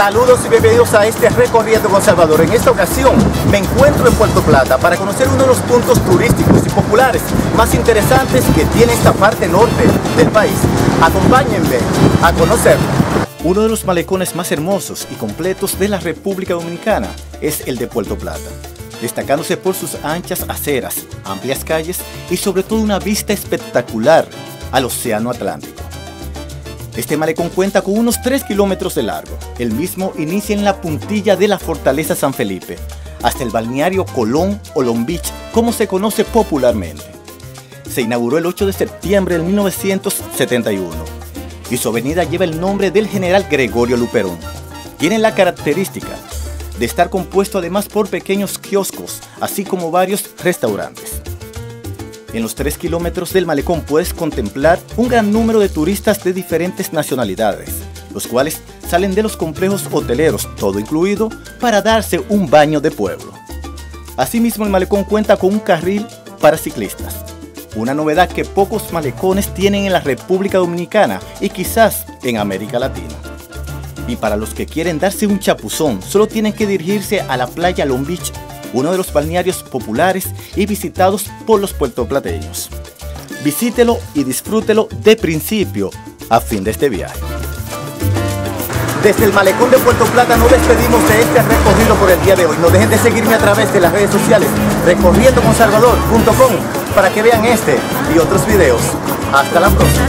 Saludos y bienvenidos a este Recorriendo con Salvador. En esta ocasión me encuentro en Puerto Plata para conocer uno de los puntos turísticos y populares más interesantes que tiene esta parte norte del país. Acompáñenme a conocerlo. Uno de los malecones más hermosos y completos de la República Dominicana es el de Puerto Plata, destacándose por sus anchas aceras, amplias calles y sobre todo una vista espectacular al Océano Atlántico. Este malecón cuenta con unos 3 kilómetros de largo. El mismo inicia en la puntilla de la fortaleza San Felipe, hasta el balneario Colón o Long Beach, como se conoce popularmente. Se inauguró el 8 de septiembre de 1971 y su avenida lleva el nombre del general Gregorio Luperón. Tiene la característica de estar compuesto además por pequeños kioscos, así como varios restaurantes. En los 3 kilómetros del malecón puedes contemplar un gran número de turistas de diferentes nacionalidades, los cuales salen de los complejos hoteleros, todo incluido, para darse un baño de pueblo. Asimismo, el malecón cuenta con un carril para ciclistas, una novedad que pocos malecones tienen en la República Dominicana y quizás en América Latina. Y para los que quieren darse un chapuzón, solo tienen que dirigirse a la playa Long Beach, uno de los balnearios populares y visitados por los puertoplateños. Visítelo y disfrútelo de principio a fin de este viaje. Desde el malecón de Puerto Plata nos despedimos de este recorrido por el día de hoy. No dejen de seguirme a través de las redes sociales recorriendoconsalvador.com para que vean este y otros videos. Hasta la próxima.